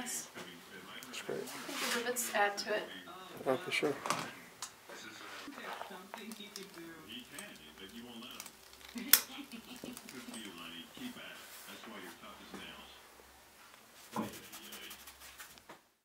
nice. That's great. I think the rivets add to it. Okay, sure.